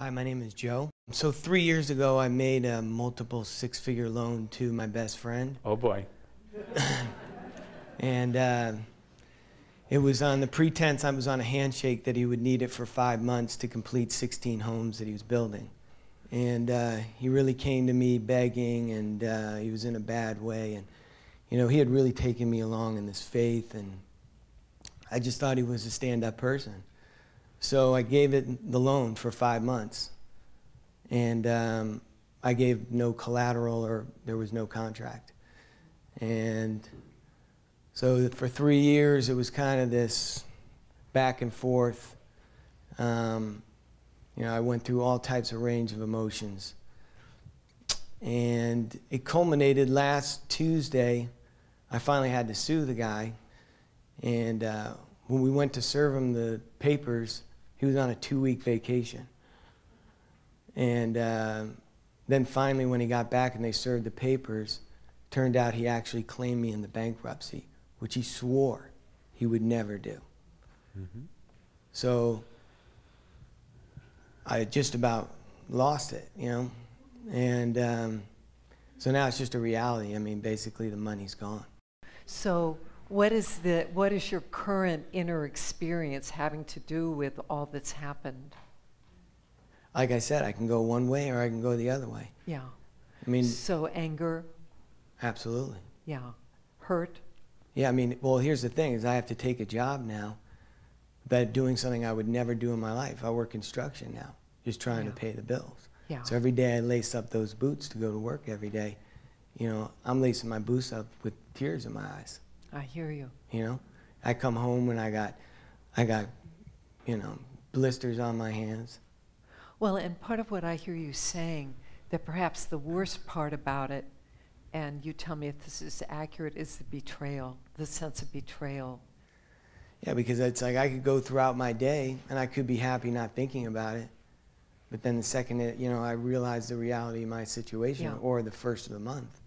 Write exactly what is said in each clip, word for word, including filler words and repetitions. Hi, my name is Joe. So three years ago, I made a multiple six-figure loan to my best friend. Oh, boy. And uh, it was on the pretense I was on a handshake that he would need it for five months to complete sixteen homes that he was building. And uh, he really came to me begging, and uh, he was in a bad way. And, you know, he had really taken me along in this faith, and I just thought he was a stand-up person. So I gave it the loan for five months, and um, I gave no collateral, or there was no contract. And so for three years, it was kind of this back and forth. Um, you know, I went through all types of range of emotions. And it culminated last Tuesday. I finally had to sue the guy, and uh, when we went to serve him the papers, he was on a two-week vacation. And uh, then finally, when he got back and they served the papers, turned out he actually claimed me in the bankruptcy, which he swore he would never do. Mm-hmm. So I just about lost it, you know? And um, so now it's just a reality. I mean, basically the money's gone. So what is the, what is your current inner experience having to do with all that's happened? Like I said, I can go one way or I can go the other way. Yeah. I mean, so anger? Absolutely. Yeah. Hurt? Yeah, I mean, well, here's the thing, is I have to take a job now that doing something I would never do in my life. I work construction now, just trying yeah. to pay the bills. Yeah. So every day I lace up those boots to go to work every day. You know, I'm lacing my boots up with tears in my eyes. I hear you. You know, I come home and I got, I got, you know, blisters on my hands. Well, and part of what I hear you saying, that perhaps the worst part about it, and you tell me if this is accurate, is the betrayal, the sense of betrayal. Yeah, because it's like I could go throughout my day and I could be happy not thinking about it, but then the second, it, you know, I realize the reality of my situation, yeah. or the first of the month,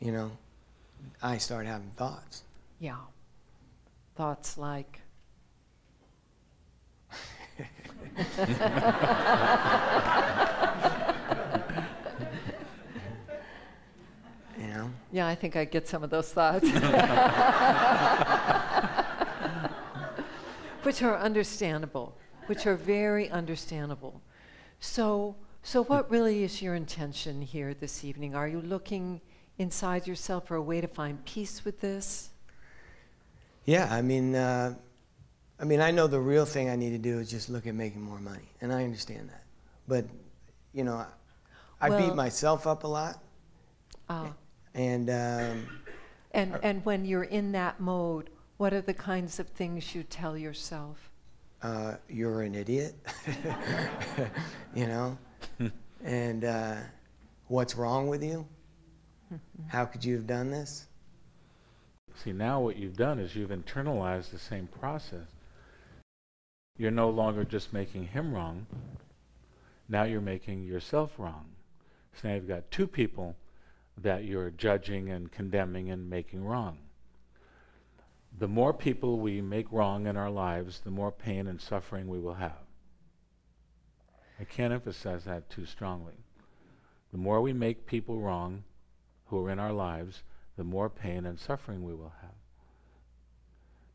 you know, I start having thoughts. Yeah. Thoughts like? You know? Yeah, I think I get some of those thoughts. Which are understandable, which are very understandable. So, so what really is your intention here this evening? Are you looking inside yourself for a way to find peace with this? Yeah, I mean, uh, I mean, I know the real thing I need to do is just look at making more money, and I understand that. But, you know, I, I well, beat myself up a lot. Uh, and um, and and when you're in that mode, what are the kinds of things you tell yourself? Uh, you're an idiot, you know, and uh, what's wrong with you? How could you have done this? See, now what you've done is you've internalized the same process. You're no longer just making him wrong. Now you're making yourself wrong. So now you've got two people that you're judging and condemning and making wrong. The more people we make wrong in our lives, the more pain and suffering we will have. I can't emphasize that too strongly. The more we make people wrong who are in our lives, the more pain and suffering we will have.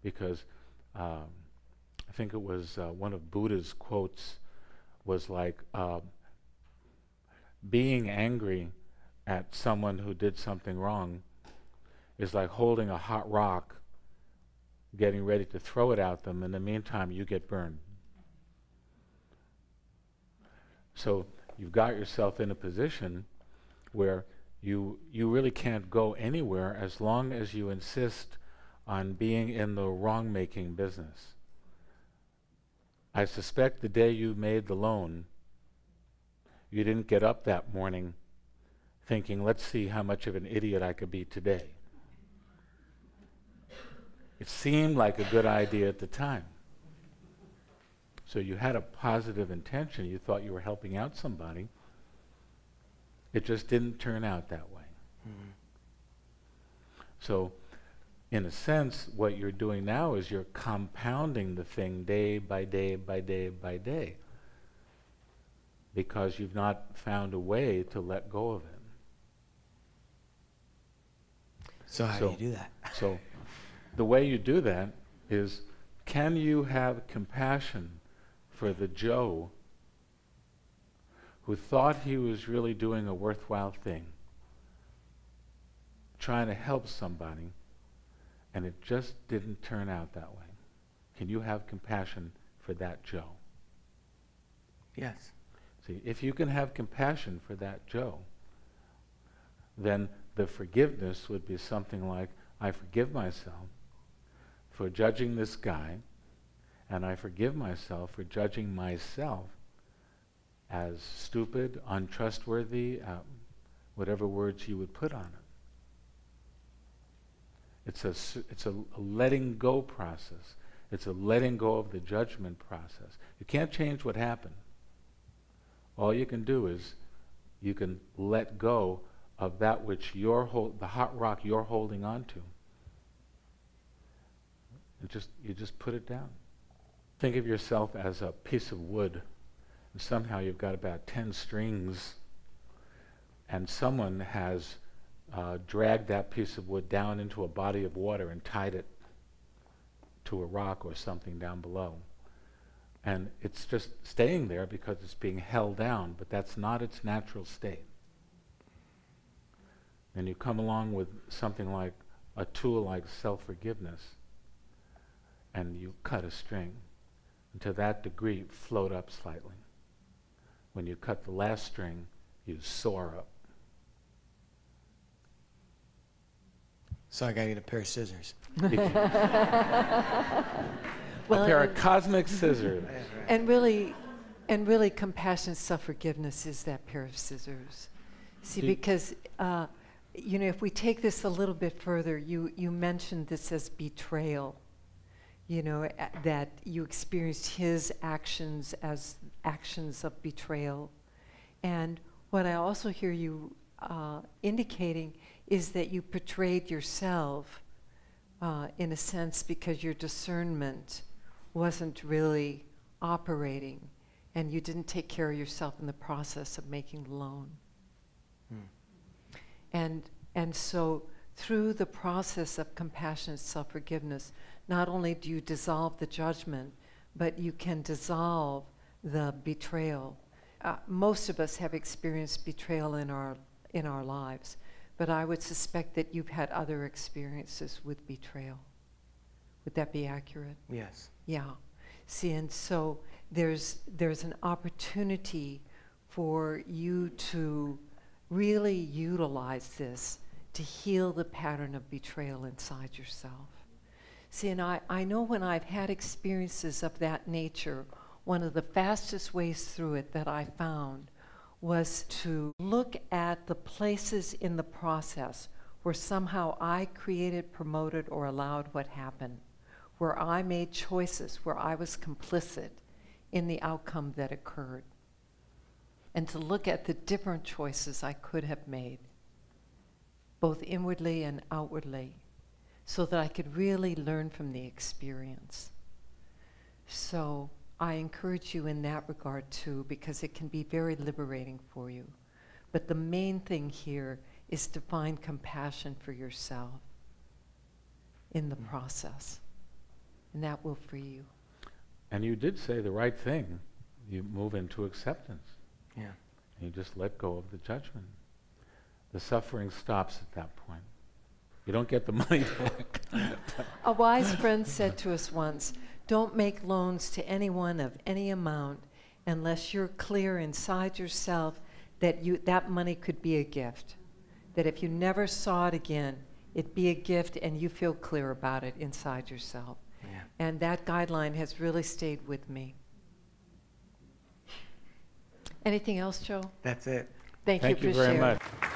Because um, I think it was uh, one of Buddha's quotes was like, uh, being angry at someone who did something wrong is like holding a hot rock, getting ready to throw it at them. In the meantime, you get burned. So you've got yourself in a position where You, you really can't go anywhere as long as you insist on being in the wrong-making business. I suspect the day you made the loan, you didn't get up that morning thinking, let's see how much of an idiot I could be today. It seemed like a good idea at the time. So you had a positive intention. You thought you were helping out somebody. It just didn't turn out that way. Mm-hmm. So, in a sense, what you're doing now is you're compounding the thing day by day by day by day. because you've not found a way to let go of it. So how so, do you do that? So the way you do that is, can you have compassion for the Joe who thought he was really doing a worthwhile thing, trying to help somebody, and it just didn't turn out that way? Can you have compassion for that Joe? Yes. See, if you can have compassion for that Joe, then the forgiveness would be something like, I forgive myself for judging this guy, and I forgive myself for judging myself as stupid, untrustworthy, uh, whatever words you would put on it. It's a, it's a letting go process. It's a letting go of the judgment process. You can't change what happened. All you can do is you can let go of that which you're hold, the hot rock you're holding on to. You just, you just put it down. Think of yourself as a piece of wood, and somehow you've got about ten strings, and someone has uh, dragged that piece of wood down into a body of water and tied it to a rock or something down below. And it's just staying there because it's being held down, but that's not its natural state. And you come along with something like a tool like self-forgiveness, and you cut a string, and to that degree you float up slightly. When you cut the last string, you soar up. So I gotta get a pair of scissors. Well, a pair of cosmic scissors. And really, and really compassion, self-forgiveness is that pair of scissors. See, Do because uh, you know, if we take this a little bit further, you, you mentioned this as betrayal, you know, a, that you experienced his actions as actions of betrayal. And what I also hear you uh, indicating is that you betrayed yourself uh, in a sense because your discernment wasn't really operating and you didn't take care of yourself in the process of making the loan. Hmm. And, and so through the process of compassionate self-forgiveness, not only do you dissolve the judgment, but you can dissolve the betrayal. Uh, most of us have experienced betrayal in our, in our lives, but I would suspect that you've had other experiences with betrayal. Would that be accurate? Yes. Yeah. See, and so there's, there's an opportunity for you to really utilize this to heal the pattern of betrayal inside yourself. See, and I, I know when I've had experiences of that nature, one of the fastest ways through it that I found was to look at the places in the process where somehow I created, promoted, or allowed what happened, where I made choices, where I was complicit in the outcome that occurred, and to look at the different choices I could have made, both inwardly and outwardly, so that I could really learn from the experience. So I encourage you in that regard too, because it can be very liberating for you. But the main thing here is to find compassion for yourself in the mm-hmm. process, and that will free you. And you did say the right thing. You move into acceptance. Yeah. And you just let go of the judgment. The suffering stops at that point. You don't get the money back. A wise friend said to us once, don't make loans to anyone of any amount unless you're clear inside yourself that you, that money could be a gift. That if you never saw it again, it'd be a gift and you feel clear about it inside yourself. Yeah. And that guideline has really stayed with me. Anything else, Joe? That's it. Thank, Thank you, you for sharing. Thank you very much.